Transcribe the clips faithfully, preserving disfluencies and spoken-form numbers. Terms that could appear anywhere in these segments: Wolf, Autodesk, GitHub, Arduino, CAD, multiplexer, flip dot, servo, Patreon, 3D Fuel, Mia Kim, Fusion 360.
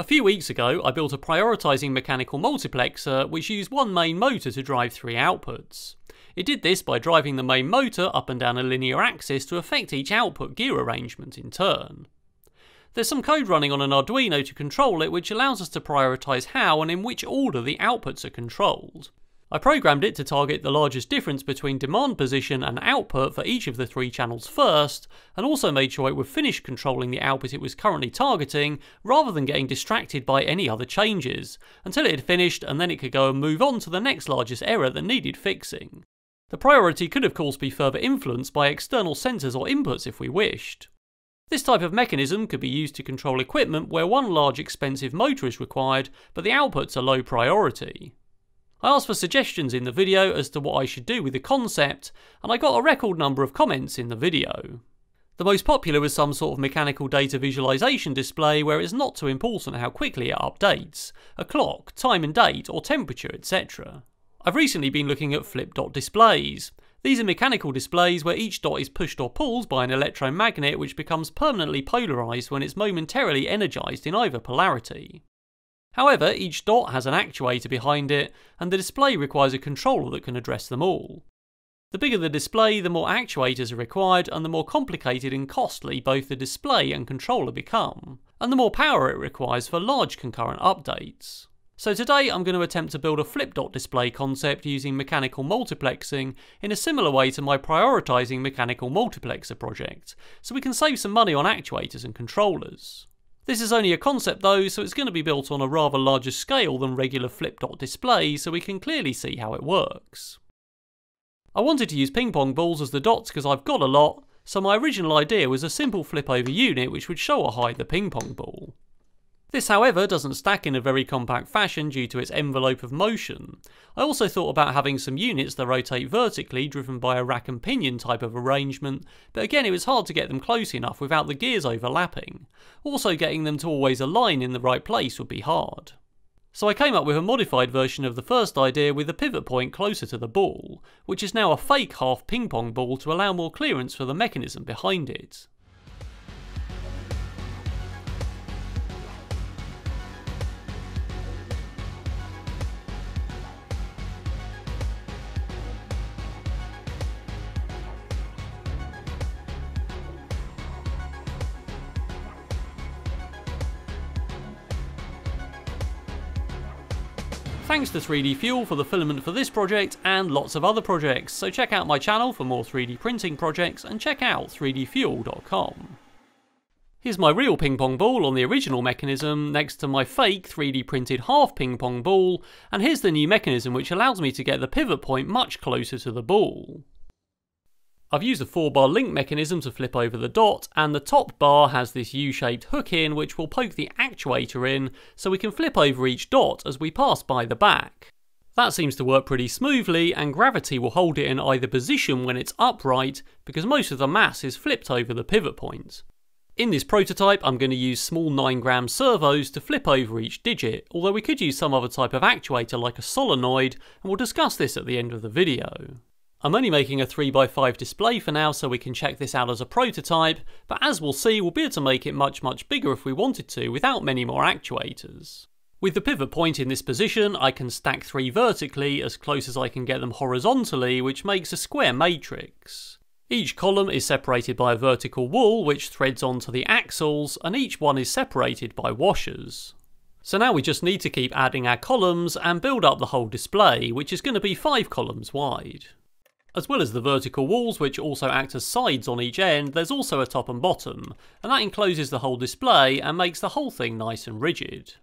A few weeks ago, I built a prioritizing mechanical multiplexer which used one main motor to drive three outputs. It did this by driving the main motor up and down a linear axis to affect each output gear arrangement in turn. There's some code running on an Arduino to control it, which allows us to prioritize how and in which order the outputs are controlled. I programmed it to target the largest difference between demand position and output for each of the three channels first, and also made sure it would finish controlling the output it was currently targeting, rather than getting distracted by any other changes, until it had finished, and then it could go and move on to the next largest error that needed fixing. The priority could of course be further influenced by external sensors or inputs if we wished. This type of mechanism could be used to control equipment where one large expensive motor is required, but the outputs are low priority. I asked for suggestions in the video as to what I should do with the concept, and I got a record number of comments in the video. The most popular was some sort of mechanical data visualization display where it's not too important how quickly it updates, a clock, time and date, or temperature, et cetera. I've recently been looking at flip dot displays. These are mechanical displays where each dot is pushed or pulled by an electromagnet which becomes permanently polarized when it's momentarily energized in either polarity. However, each dot has an actuator behind it, and the display requires a controller that can address them all. The bigger the display, the more actuators are required, and the more complicated and costly both the display and controller become, and the more power it requires for large concurrent updates. So today I'm going to attempt to build a flip dot display concept using mechanical multiplexing in a similar way to my prioritizing mechanical multiplexer project, so we can save some money on actuators and controllers. This is only a concept though, so it's going to be built on a rather larger scale than regular flip dot displays, so we can clearly see how it works. I wanted to use ping pong balls as the dots because I've got a lot, so my original idea was a simple flip over unit which would show or hide the ping pong ball. This however doesn't stack in a very compact fashion due to its envelope of motion. I also thought about having some units that rotate vertically driven by a rack and pinion type of arrangement, but again it was hard to get them close enough without the gears overlapping. Also getting them to always align in the right place would be hard. So I came up with a modified version of the first idea with a pivot point closer to the ball, which is now a fake half ping pong ball to allow more clearance for the mechanism behind it. Thanks to three D Fuel for the filament for this project and lots of other projects, so check out my channel for more three D printing projects and check out three D fuel dot com. Here's my real ping pong ball on the original mechanism next to my fake three D printed half ping pong ball, and here's the new mechanism which allows me to get the pivot point much closer to the ball. I've used a four bar link mechanism to flip over the dot, and the top bar has this U-shaped hook in which will poke the actuator in so we can flip over each dot as we pass by the back. That seems to work pretty smoothly, and gravity will hold it in either position when it's upright because most of the mass is flipped over the pivot point. In this prototype I'm going to use small nine gram servos to flip over each digit, although we could use some other type of actuator like a solenoid, and we'll discuss this at the end of the video. I'm only making a three by five display for now so we can check this out as a prototype, but as we'll see we'll be able to make it much much bigger if we wanted to without many more actuators. With the pivot point in this position I can stack three vertically as close as I can get them horizontally, which makes a square matrix. Each column is separated by a vertical wall which threads onto the axles, and each one is separated by washers. So now we just need to keep adding our columns and build up the whole display, which is going to be five columns wide. As well as the vertical walls which also act as sides on each end, there's also a top and bottom, and that encloses the whole display and makes the whole thing nice and rigid.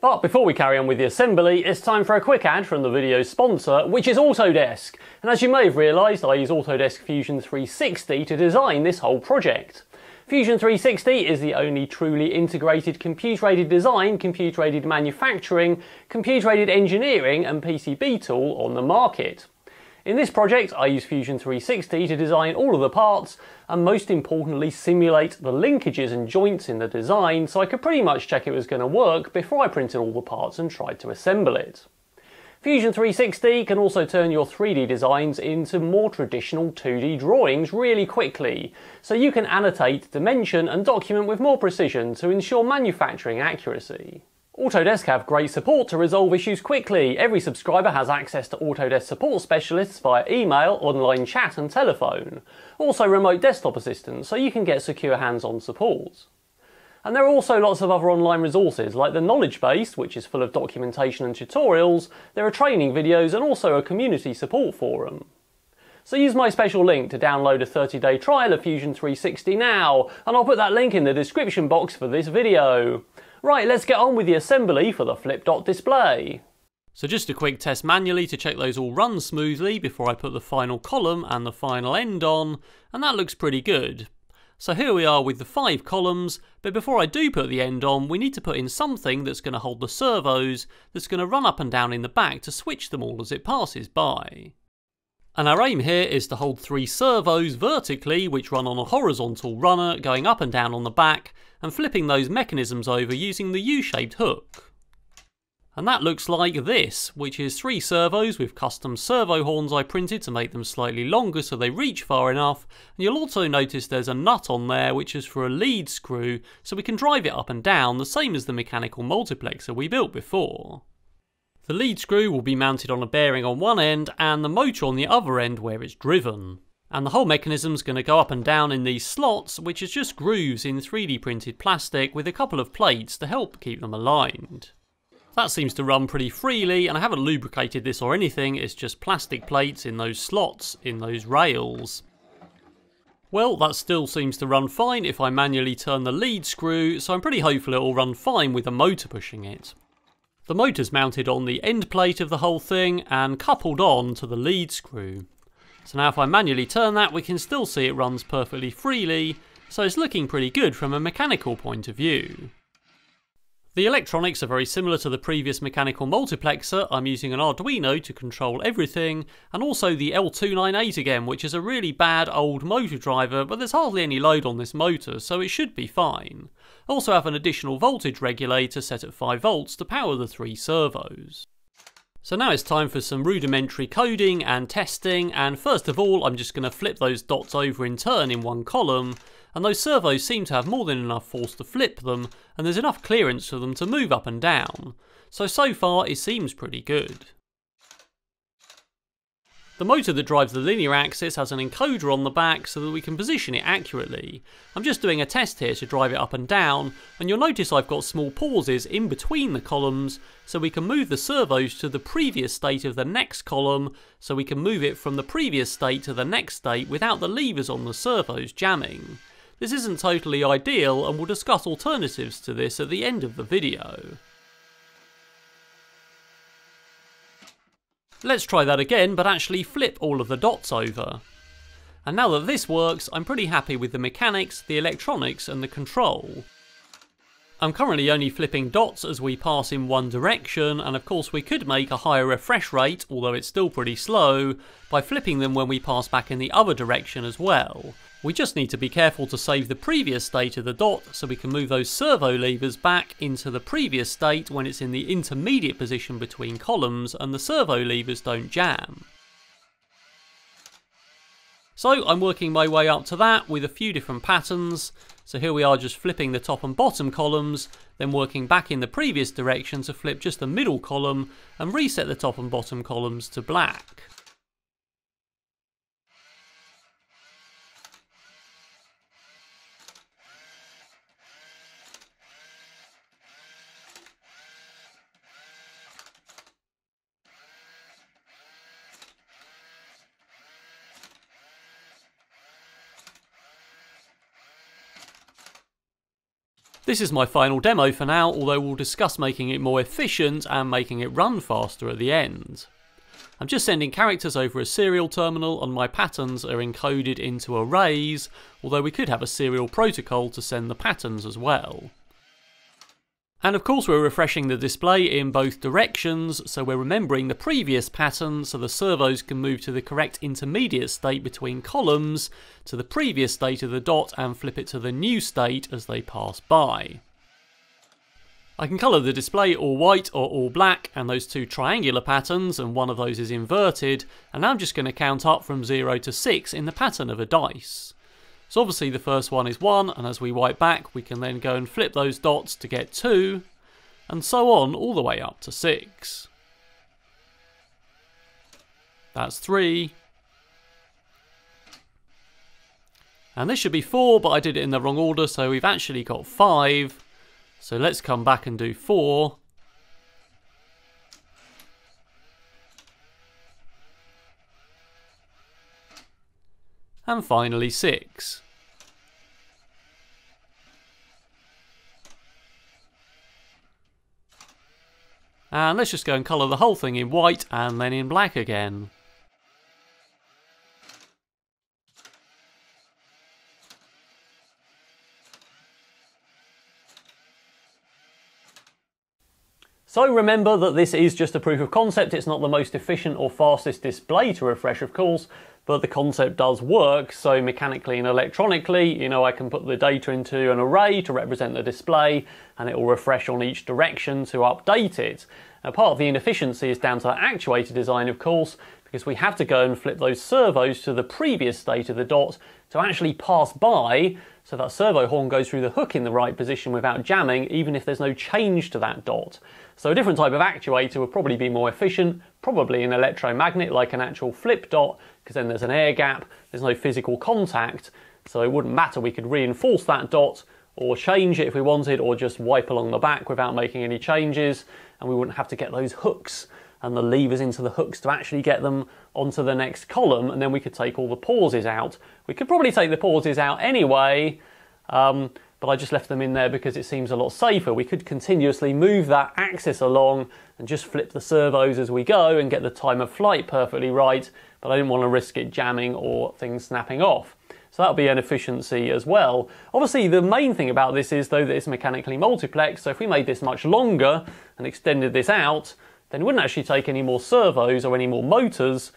But before we carry on with the assembly, it's time for a quick ad from the video's sponsor, which is Autodesk. And as you may have realised, I use Autodesk Fusion three sixty to design this whole project. Fusion three sixty is the only truly integrated computer-aided design, computer-aided manufacturing, computer-aided engineering and P C B tool on the market. In this project, I use Fusion three sixty to design all of the parts and most importantly simulate the linkages and joints in the design so I could pretty much check it was going to work before I printed all the parts and tried to assemble it. Fusion three sixty can also turn your three D designs into more traditional two D drawings really quickly, so you can annotate, dimension and document with more precision to ensure manufacturing accuracy. Autodesk have great support to resolve issues quickly. Every subscriber has access to Autodesk support specialists via email, online chat and telephone. Also remote desktop assistance, so you can get secure hands-on support. And there are also lots of other online resources, like the knowledge base, which is full of documentation and tutorials. There are training videos and also a community support forum. So use my special link to download a thirty day trial of Fusion three sixty now, and I'll put that link in the description box for this video. Right, let's get on with the assembly for the flip dot display. So just a quick test manually to check those all run smoothly before I put the final column and the final end on, and that looks pretty good. So here we are with the five columns, but before I do put the end on, we need to put in something that's going to hold the servos, that's going to run up and down in the back to switch them all as it passes by. And our aim here is to hold three servos vertically, which run on a horizontal runner going up and down on the back, and flipping those mechanisms over using the U-shaped hook. And that looks like this, which is three servos with custom servo horns I printed to make them slightly longer so they reach far enough, and you'll also notice there's a nut on there which is for a lead screw, so we can drive it up and down the same as the mechanical multiplexer we built before. The lead screw will be mounted on a bearing on one end and the motor on the other end where it's driven. And the whole mechanism's going to go up and down in these slots, which is just grooves in three D printed plastic with a couple of plates to help keep them aligned. That seems to run pretty freely, and I haven't lubricated this or anything, it's just plastic plates in those slots, in those rails. Well, that still seems to run fine if I manually turn the lead screw, so I'm pretty hopeful it'll run fine with a motor pushing it. The motor's mounted on the end plate of the whole thing and coupled on to the lead screw. So now if I manually turn that, we can still see it runs perfectly freely, so it's looking pretty good from a mechanical point of view. The electronics are very similar to the previous mechanical multiplexer. I'm using an Arduino to control everything, and also the L two ninety-eight again, which is a really bad old motor driver, but there's hardly any load on this motor, so it should be fine. I also have an additional voltage regulator set at five volts to power the three servos. So now it's time for some rudimentary coding and testing, and first of all I'm just going to flip those dots over in turn in one column, and those servos seem to have more than enough force to flip them, and there's enough clearance for them to move up and down. So, so far it seems pretty good. The motor that drives the linear axis has an encoder on the back so that we can position it accurately. I'm just doing a test here to drive it up and down, and you'll notice I've got small pauses in between the columns so we can move the servos to the previous state of the next column, so we can move it from the previous state to the next state without the levers on the servos jamming. This isn't totally ideal, and we'll discuss alternatives to this at the end of the video. Let's try that again, but actually flip all of the dots over. And now that this works, I'm pretty happy with the mechanics, the electronics and the control. I'm currently only flipping dots as we pass in one direction, and of course we could make a higher refresh rate, although it's still pretty slow, by flipping them when we pass back in the other direction as well. We just need to be careful to save the previous state of the dot so we can move those servo levers back into the previous state when it's in the intermediate position between columns and the servo levers don't jam. So I'm working my way up to that with a few different patterns. So here we are just flipping the top and bottom columns, then working back in the previous direction to flip just the middle column and reset the top and bottom columns to black. This is my final demo for now, although we'll discuss making it more efficient and making it run faster at the end. I'm just sending characters over a serial terminal, and my patterns are encoded into arrays, although we could have a serial protocol to send the patterns as well. And of course we're refreshing the display in both directions, so we're remembering the previous pattern so the servos can move to the correct intermediate state between columns, to the previous state of the dot and flip it to the new state as they pass by. I can colour the display all white or all black, and those two triangular patterns, and one of those is inverted, and I'm just going to count up from zero to six in the pattern of a dice. So obviously the first one is one, and as we wipe back we can then go and flip those dots to get two, and so on all the way up to six. That's three. And this should be four, but I did it in the wrong order, so we've actually got five. So let's come back and do four. And finally six. And let's just go and colour the whole thing in white and then in black again. So remember that this is just a proof of concept. It's not the most efficient or fastest display to refresh, of course, but the concept does work. So mechanically and electronically, you know, I can put the data into an array to represent the display, and it will refresh on each direction to update it. Now, part of the inefficiency is down to the actuator design, of course, because we have to go and flip those servos to the previous state of the dot to actually pass by, so that servo horn goes through the hook in the right position without jamming, even if there's no change to that dot. So a different type of actuator would probably be more efficient, probably an electromagnet like an actual flip dot, because then there's an air gap, there's no physical contact, so it wouldn't matter. We could reinforce that dot or change it if we wanted, or just wipe along the back without making any changes, and we wouldn't have to get those hooks and the levers into the hooks to actually get them onto the next column, and then we could take all the pauses out. We could probably take the pauses out anyway, um, but I just left them in there because it seems a lot safer. We could continuously move that axis along and just flip the servos as we go and get the time of flight perfectly right, but I didn't want to risk it jamming or things snapping off. So that'll be an efficiency as well. Obviously, the main thing about this is, though, that it's mechanically multiplexed, so if we made this much longer and extended this out, then it wouldn't actually take any more servos or any more motors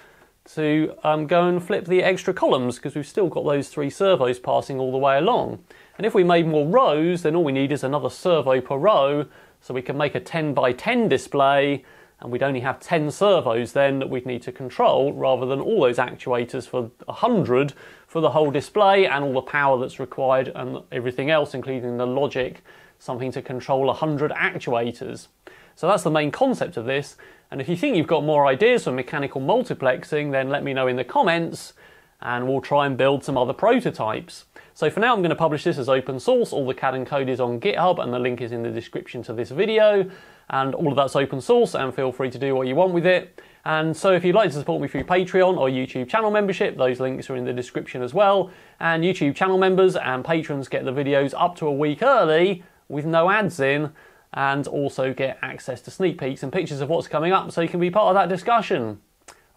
to um, go and flip the extra columns, because we've still got those three servos passing all the way along. And if we made more rows, then all we need is another servo per row, so we can make a ten by ten display, and we'd only have ten servos then that we'd need to control, rather than all those actuators for one hundred for the whole display and all the power that's required and everything else, including the logic, something to control one hundred actuators. So that's the main concept of this, and if you think you've got more ideas for mechanical multiplexing, then let me know in the comments and we'll try and build some other prototypes. So for now I'm going to publish this as open source. All the C A D and code is on GitHub, and the link is in the description to this video, and all of that's open source, and feel free to do what you want with it. And so if you'd like to support me through Patreon or YouTube channel membership, those links are in the description as well, and YouTube channel members and patrons get the videos up to a week early with no ads in, and also get access to sneak peeks and pictures of what's coming up, so you can be part of that discussion.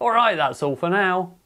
Alright, that's all for now.